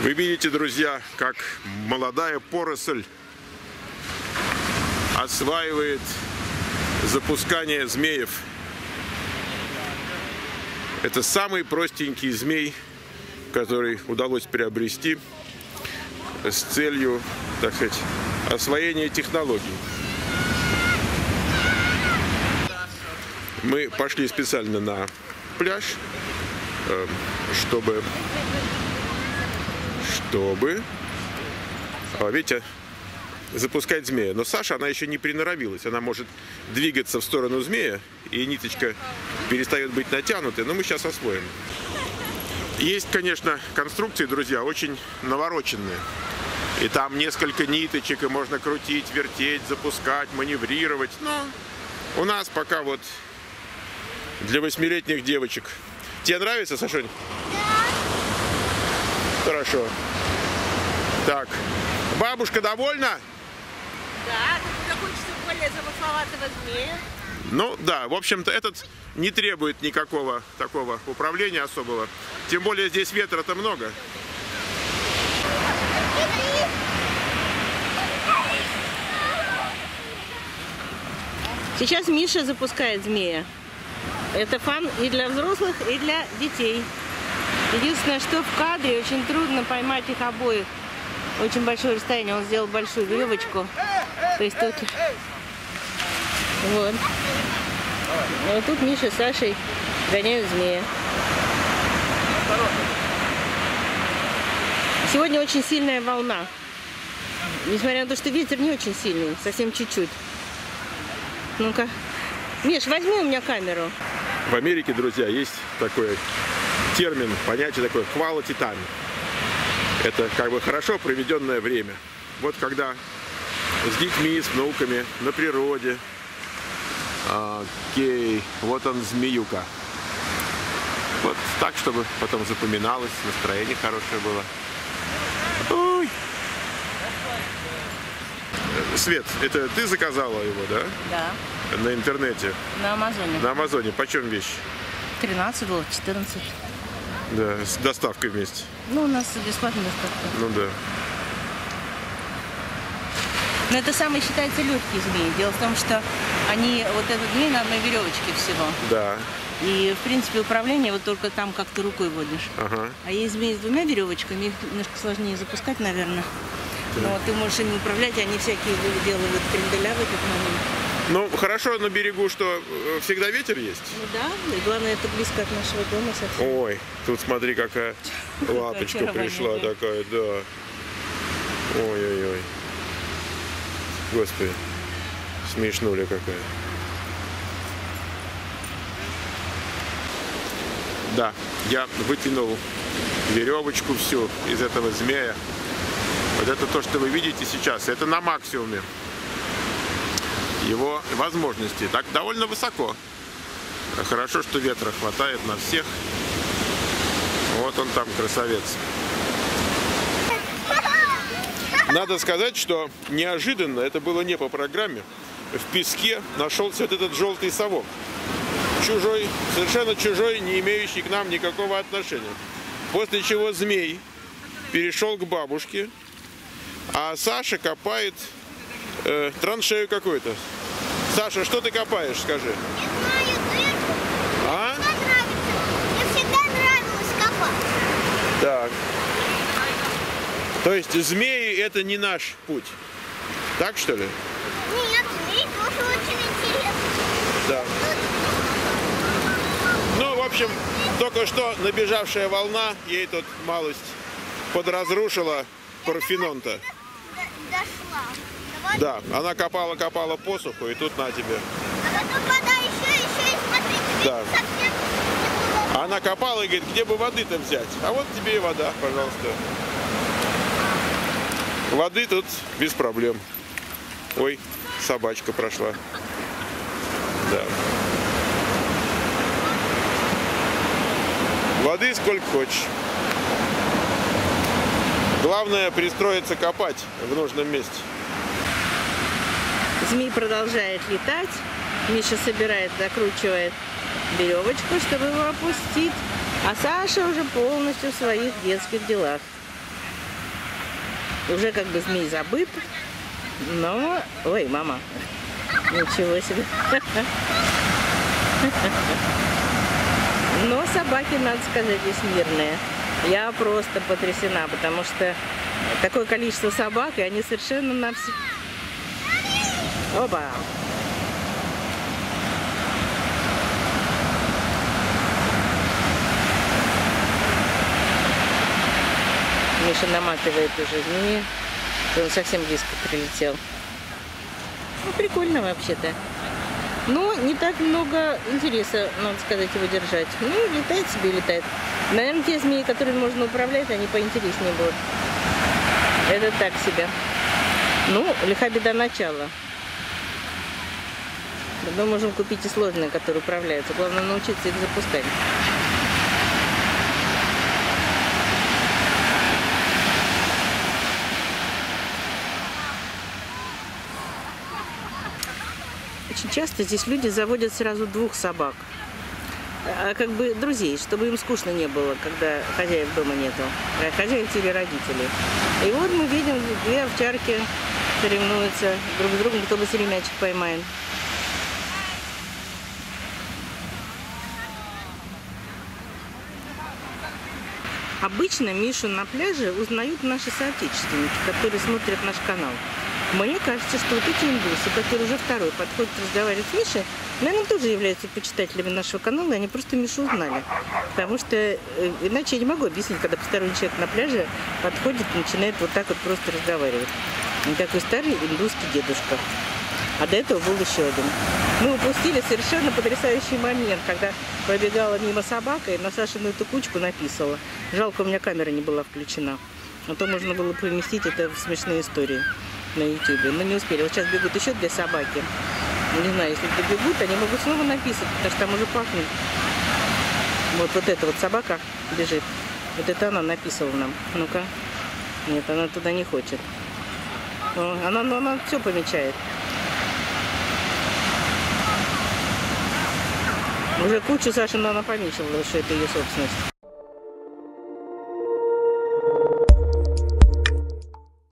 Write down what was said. Вы видите, друзья, как молодая поросль осваивает запускание змеев. Это самый простенький змей, который удалось приобрести с целью, так сказать, освоения технологий. Мы пошли специально на пляж, чтобы видите, запускать змея. Но Саша, она еще не приноровилась. Она может двигаться в сторону змея, и ниточка перестает быть натянутой. Но мы сейчас освоим. Есть, конечно, конструкции, друзья, очень навороченные. И там несколько ниточек, и можно крутить, вертеть, запускать, маневрировать. Но у нас пока вот для 8-летних девочек. Тебе нравится, Сашонь? Да. Хорошо. Так. Бабушка довольна? Да, как-то хочется более замысловатого змея. Ну да, в общем-то, этот не требует никакого такого управления особого. Тем более здесь ветра-то много. Сейчас Миша запускает змея. Это фан и для взрослых, и для детей. Единственное, что в кадре очень трудно поймать их обоих. Очень большое расстояние. Он сделал большую веревочку. То есть только... Вот. А вот тут Миша с Сашей гоняют змея. Сегодня очень сильная волна. Несмотря на то, что ветер не очень сильный. Совсем чуть-чуть. Ну-ка. Миш, возьми у меня камеру. В Америке, друзья, есть такой термин, понятие такое quality time. Это как бы хорошо проведенное время. Вот когда с детьми, с внуками, на природе. Окей, вот он, змеюка. Вот так, чтобы потом запоминалось, настроение хорошее было. Ой. Свет, это ты заказала его, да? Да. На интернете? На Амазоне. На Амазоне. Почем вещь? 13 было, 14. Да, с доставкой вместе. Ну, у нас бесплатная доставка. Ну, да. Но это самые, считается, легкие змеи. Дело в том, что они, вот этот змей на одной веревочке всего. Да. И, в принципе, управление вот только там, как ты рукой водишь. Ага. А есть змеи с двумя веревочками, их немножко сложнее запускать, наверное. Да. Но ты можешь ими управлять, и они всякие делают кренделя в этот момент. Ну, хорошо на берегу, что всегда ветер есть. Ну да, и главное, это близко от нашего дома совсем. Ой, тут смотри, какая лапочка пришла такая, да. Ой-ой-ой. Господи, смешнули какая. Да, я вытянул веревочку всю из этого змея. Вот это то, что вы видите сейчас, это на максимуме его возможности. Так, довольно высоко. Хорошо, что ветра хватает на всех. Вот он там, красавец. Надо сказать, что неожиданно, это было не по программе, в песке нашелся вот этот желтый совок. Чужой, совершенно чужой, не имеющий к нам никакого отношения. После чего змей перешел к бабушке, а Саша копает... траншею какую-то. Саша, что ты копаешь, скажи? А? Мне всегда нравилось копать. Так. То есть змеи — это не наш путь. Так, что ли? Нет, змеи тоже очень интересны. Да. Ну, в общем, только что набежавшая волна ей тут малость подразрушила Парфенон-то. Дошла. Да, она копала-копала посуху, и тут на тебе. А потом вода еще, и смотрите, да. Совсем... Она копала и говорит, где бы воды-то взять? А вот тебе и вода, пожалуйста. Воды тут без проблем. Ой, собачка прошла. Да. Воды сколько хочешь. Главное пристроиться копать в нужном месте. Змей продолжает летать. Миша собирает, закручивает веревочку, чтобы его опустить. А Саша уже полностью в своих детских делах. Уже как бы змей забыт, но... Ой, мама! Ничего себе! Но собаки, надо сказать, здесь мирные. Я просто потрясена, потому что такое количество собак, и они совершенно на все... Опа! Миша наматывает уже змеи. Он совсем близко прилетел. Ну, прикольно вообще-то. Но не так много интереса, надо сказать, его держать. Ну, летает себе, летает. Наверное, те змеи, которыми можно управлять, они поинтереснее будут. Это так себе. Ну, лиха беда начала. Потом можем купить и сложные, которые управляются. Главное научиться их запускать. Очень часто здесь люди заводят сразу двух собак, как бы друзей, чтобы им скучно не было, когда хозяев дома нету, хозяев или родителей. И вот мы видим, две овчарки соревнуются друг с другом, кто быстрее мячик поймает. Обычно Мишу на пляже узнают наши соотечественники, которые смотрят наш канал. Мне кажется, что вот эти индусы, которые уже второй подходят разговаривать с Мишей, наверное, тоже являются почитателями нашего канала, и они просто Мишу узнали. Потому что иначе я не могу объяснить, когда посторонний человек на пляже подходит и начинает вот так вот просто разговаривать. Он такой старый индусский дедушка. А до этого был еще один. Мы упустили совершенно потрясающий момент, когда пробегала мимо собака и на Сашину эту кучку написала. Жалко, у меня камера не была включена. А то можно было поместить это в смешные истории на YouTube. Но не успели. Вот сейчас бегут еще две собаки. Не знаю, если добегут, они могут снова написать, потому что там уже пахнет. Вот эта вот собака бежит. Вот это она написала нам. Ну-ка. Нет, она туда не хочет. Она все помечает. Уже кучу Сашину она помечила, что это ее собственность.